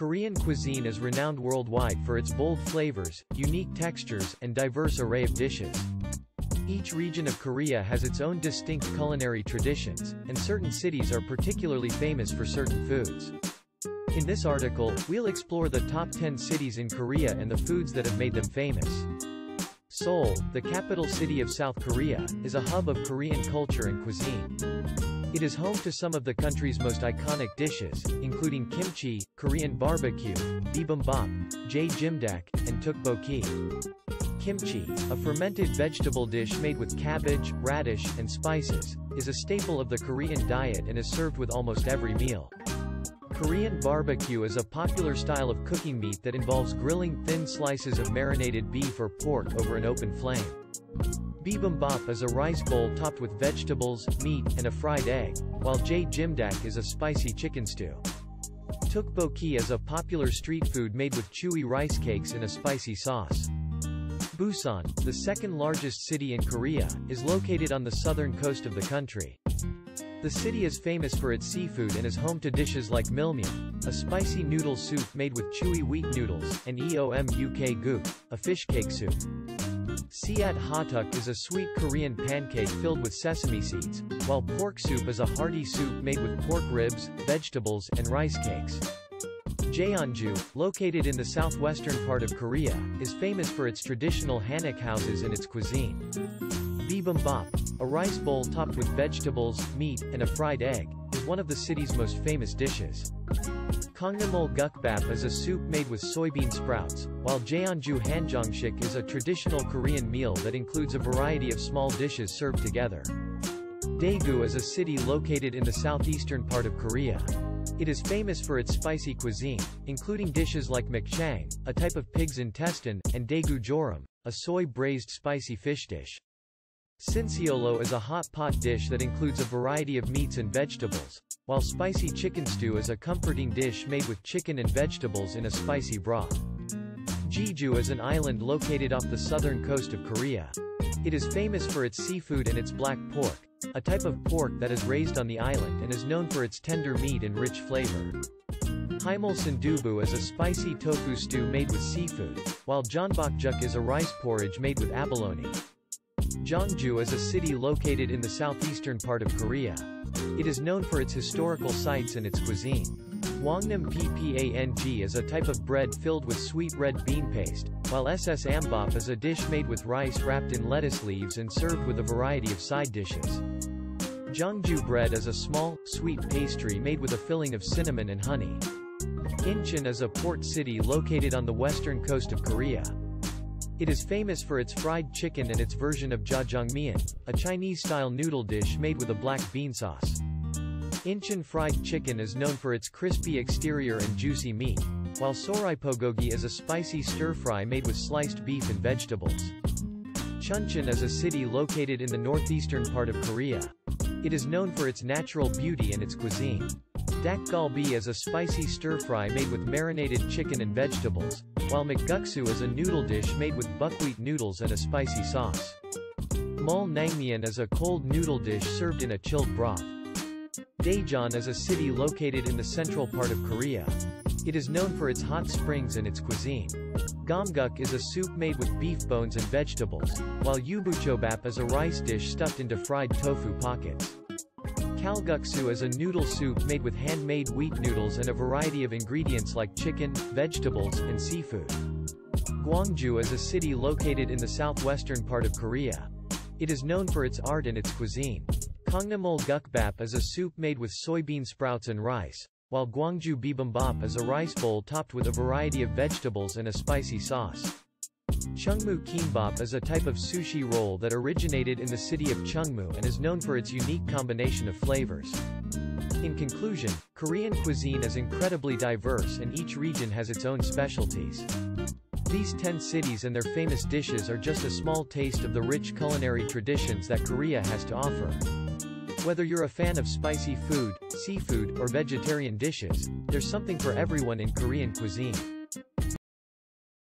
Korean cuisine is renowned worldwide for its bold flavors, unique textures, and diverse array of dishes. Each region of Korea has its own distinct culinary traditions, and certain cities are particularly famous for certain foods. In this article, we'll explore the top 10 cities in Korea and the foods that have made them famous. Seoul, the capital city of South Korea, is a hub of Korean culture and cuisine. It is home to some of the country's most iconic dishes, including kimchi, Korean barbecue, bibimbap, jjimdak, and tteokbokki. Kimchi, a fermented vegetable dish made with cabbage, radish, and spices, is a staple of the Korean diet and is served with almost every meal. Korean barbecue is a popular style of cooking meat that involves grilling thin slices of marinated beef or pork over an open flame. Bibimbap is a rice bowl topped with vegetables, meat, and a fried egg, while jjimdak is a spicy chicken stew. Tteokbokki is a popular street food made with chewy rice cakes in a spicy sauce. Busan, the second largest city in Korea, is located on the southern coast of the country. The city is famous for its seafood and is home to dishes like milmyeon, a spicy noodle soup made with chewy wheat noodles, and eomukguk, a fish cake soup. Ssiat hotteok is a sweet Korean pancake filled with sesame seeds, while pork soup is a hearty soup made with pork ribs, vegetables, and rice cakes. Jeonju, located in the southwestern part of Korea, is famous for its traditional hanak houses and its cuisine. Bibimbap, a rice bowl topped with vegetables, meat, and a fried egg, is one of the city's most famous dishes. Kongnamul Gukbap is a soup made with soybean sprouts, while Jeonju Hanjeongsik is a traditional Korean meal that includes a variety of small dishes served together. Daegu is a city located in the southeastern part of Korea. It is famous for its spicy cuisine, including dishes like Makchang, a type of pig's intestine, and Daegu Jorim, a soy-braised spicy fish dish. Sinseollo is a hot pot dish that includes a variety of meats and vegetables, while spicy chicken stew is a comforting dish made with chicken and vegetables in a spicy broth. Jeju is an island located off the southern coast of Korea. It is famous for its seafood and its black pork, a type of pork that is raised on the island and is known for its tender meat and rich flavor. Haemul sundubu is a spicy tofu stew made with seafood, while Jeonbokjuk is a rice porridge made with abalone. Jeonju is a city located in the southeastern part of Korea. It is known for its historical sites and its cuisine. Wangnam ppang is a type of bread filled with sweet red bean paste, while ssambap is a dish made with rice wrapped in lettuce leaves and served with a variety of side dishes. Jeongju bread is a small, sweet pastry made with a filling of cinnamon and honey. Incheon is a port city located on the western coast of Korea. It is famous for its fried chicken and its version of jajangmyeon, a Chinese-style noodle dish made with a black bean sauce. Incheon fried chicken is known for its crispy exterior and juicy meat, while soraepogogi is a spicy stir-fry made with sliced beef and vegetables. Chuncheon is a city located in the northeastern part of Korea. It is known for its natural beauty and its cuisine. Dakgalbi is a spicy stir-fry made with marinated chicken and vegetables, while makguksu is a noodle dish made with buckwheat noodles and a spicy sauce. Mul nangmyeon is a cold noodle dish served in a chilled broth. Daejeon is a city located in the central part of Korea. It is known for its hot springs and its cuisine. Gamguk is a soup made with beef bones and vegetables, while yubuchobap is a rice dish stuffed into fried tofu pockets. Kalguksu is a noodle soup made with handmade wheat noodles and a variety of ingredients like chicken, vegetables, and seafood. Gwangju is a city located in the southwestern part of Korea. It is known for its art and its cuisine. Kongnamul Gukbap is a soup made with soybean sprouts and rice, while Gwangju bibimbap is a rice bowl topped with a variety of vegetables and a spicy sauce. Chungmu kimbap is a type of sushi roll that originated in the city of Chungmu and is known for its unique combination of flavors. In conclusion, Korean cuisine is incredibly diverse and each region has its own specialties. These 10 cities and their famous dishes are just a small taste of the rich culinary traditions that Korea has to offer. Whether you're a fan of spicy food, seafood, or vegetarian dishes, there's something for everyone in Korean cuisine.